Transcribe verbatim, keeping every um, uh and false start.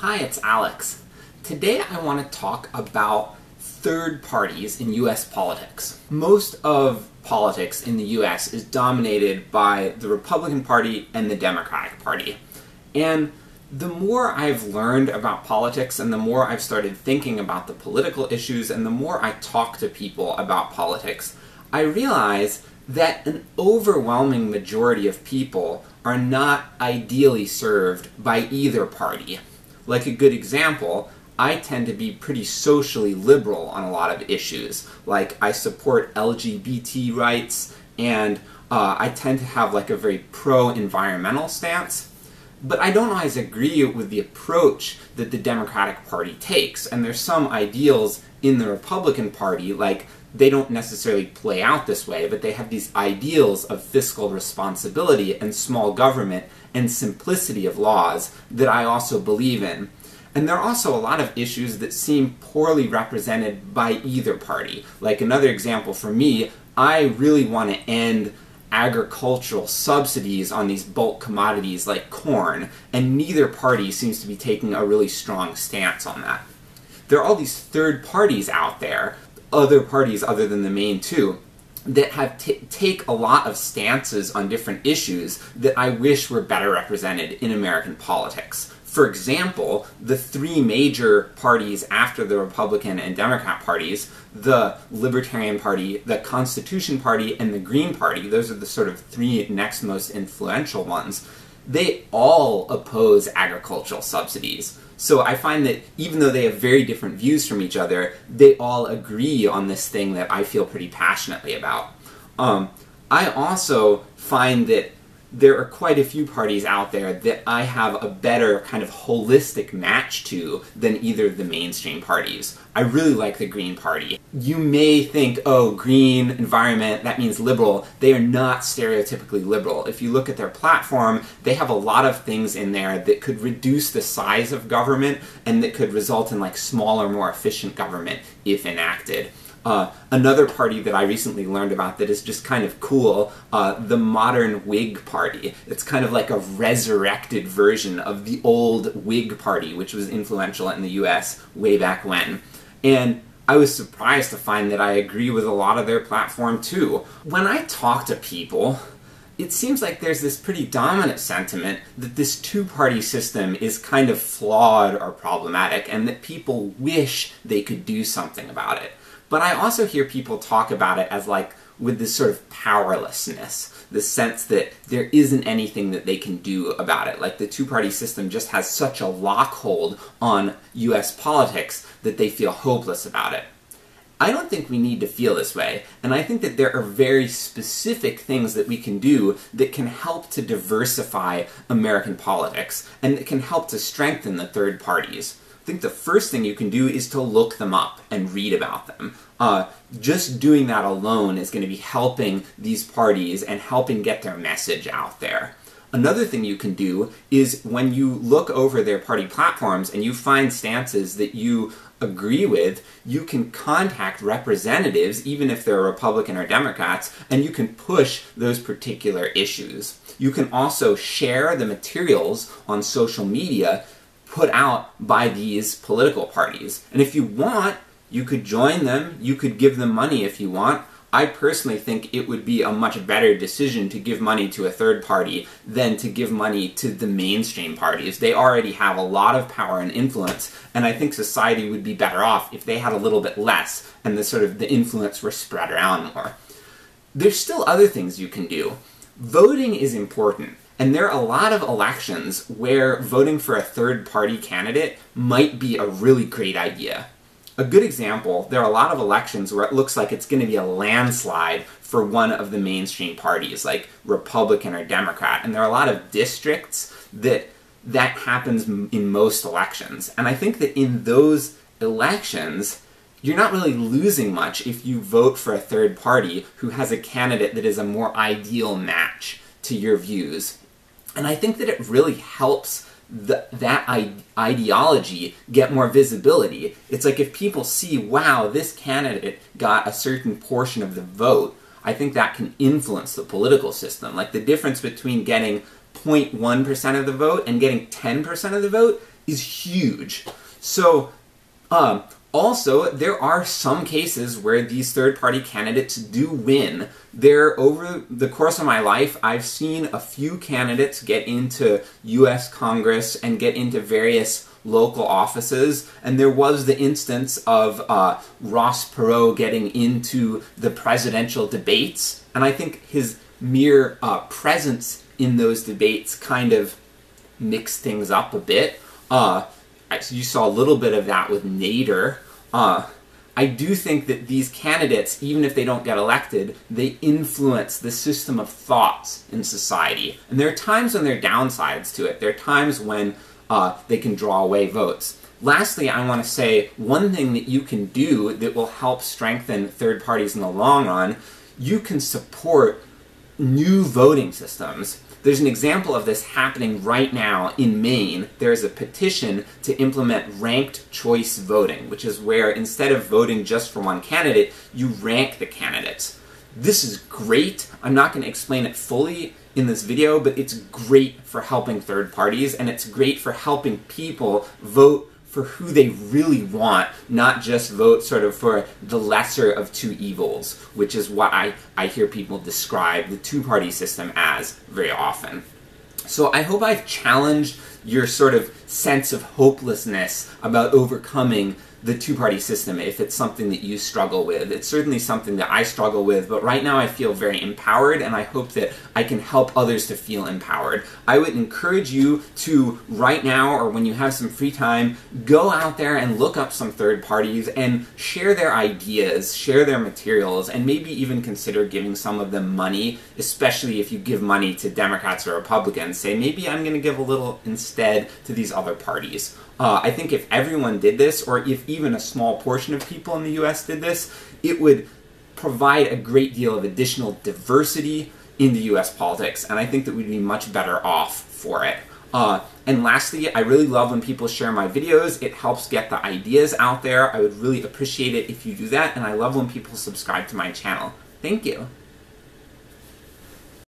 Hi, it's Alex. Today I want to talk about third parties in U S politics. Most of politics in the U S is dominated by the Republican Party and the Democratic Party. And the more I've learned about politics and the more I've started thinking about the political issues and the more I talk to people about politics, I realize that an overwhelming majority of people are not ideally served by either party. Like a good example, I tend to be pretty socially liberal on a lot of issues. Like, I support L G B T rights, and uh, I tend to have like a very pro-environmental stance. But I don't always agree with the approach that the Democratic Party takes, and there's some ideals in the Republican Party, like, they don't necessarily play out this way, but they have these ideals of fiscal responsibility and small government and simplicity of laws that I also believe in. And there are also a lot of issues that seem poorly represented by either party. Like another example for me, I really want to end agricultural subsidies on these bulk commodities like corn, and neither party seems to be taking a really strong stance on that. There are all these third parties out there, other parties other than the main two, that have t take a lot of stances on different issues that I wish were better represented in American politics. For example, the three major parties after the Republican and Democrat parties, the Libertarian Party, the Constitution Party, and the Green Party, those are the sort of three next most influential ones, they all oppose agricultural subsidies. So I find that even though they have very different views from each other, they all agree on this thing that I feel pretty passionately about. Um, I also find that there are quite a few parties out there that I have a better kind of holistic match to than either of the mainstream parties. I really like the Green Party. You may think, oh, green, environment, that means liberal. They are not stereotypically liberal. If you look at their platform, they have a lot of things in there that could reduce the size of government and that could result in like smaller, more efficient government if enacted. Uh, another party that I recently learned about that is just kind of cool, uh, the modern Whig Party. It's kind of like a resurrected version of the old Whig Party, which was influential in the U S way back when. And I was surprised to find that I agree with a lot of their platform too. When I talk to people, it seems like there's this pretty dominant sentiment that this two-party system is kind of flawed or problematic, and that people wish they could do something about it. But I also hear people talk about it as like, with this sort of powerlessness, the sense that there isn't anything that they can do about it. Like, the two-party system just has such a lockhold on U S politics that they feel hopeless about it. I don't think we need to feel this way, and I think that there are very specific things that we can do that can help to diversify American politics, and that can help to strengthen the third parties. I think the first thing you can do is to look them up and read about them. Uh, just doing that alone is going to be helping these parties and helping get their message out there. Another thing you can do is when you look over their party platforms and you find stances that you agree with, you can contact representatives, even if they're Republican or Democrats, and you can push those particular issues. You can also share the materials on social media put out by these political parties. And if you want, you could join them, you could give them money if you want. I personally think it would be a much better decision to give money to a third party than to give money to the mainstream parties. They already have a lot of power and influence, and I think society would be better off if they had a little bit less, and the sort of the influence were spread around more. There's still other things you can do. Voting is important. And there are a lot of elections where voting for a third-party candidate might be a really great idea. A good example, there are a lot of elections where it looks like it's going to be a landslide for one of the mainstream parties, like Republican or Democrat, and there are a lot of districts that that happens in most elections. And I think that in those elections, you're not really losing much if you vote for a third party who has a candidate that is a more ideal match to your views. And I think that it really helps the, that ide ideology get more visibility. It's like if people see, wow, this candidate got a certain portion of the vote, I think that can influence the political system. Like, the difference between getting zero point one percent of the vote and getting ten percent of the vote is huge. So um, also, there are some cases where these third-party candidates do win. There, over the course of my life, I've seen a few candidates get into U S Congress and get into various local offices, and there was the instance of uh, Ross Perot getting into the presidential debates, and I think his mere uh, presence in those debates kind of mixed things up a bit. Uh, you saw a little bit of that with Nader. Uh, I do think that these candidates, even if they don't get elected, they influence the system of thoughts in society. And there are times when there are downsides to it. There are times when Uh, they can draw away votes. Lastly, I want to say one thing that you can do that will help strengthen third parties in the long run: you can support new voting systems. There's an example of this happening right now in Maine. There is a petition to implement ranked choice voting, which is where instead of voting just for one candidate, you rank the candidates. This is great. I'm not going to explain it fully in this video, but it's great for helping third parties, and it's great for helping people vote for who they really want, not just vote sort of for the lesser of two evils, which is what I, I hear people describe the two-party system as very often. So I hope I've challenged your sort of sense of hopelessness about overcoming the two-party system if it's something that you struggle with. It's certainly something that I struggle with, but right now I feel very empowered, and I hope that I can help others to feel empowered. I would encourage you to, right now or when you have some free time, go out there and look up some third parties and share their ideas, share their materials, and maybe even consider giving some of them money, especially if you give money to Democrats or Republicans. Say, maybe I'm going to give a little instead to these other parties. Uh, I think if everyone did this, or if even a small portion of people in the U S did this, it would provide a great deal of additional diversity into U S politics, and I think that we'd be much better off for it. Uh, and lastly, I really love when people share my videos. It helps get the ideas out there. I would really appreciate it if you do that, and I love when people subscribe to my channel. Thank you.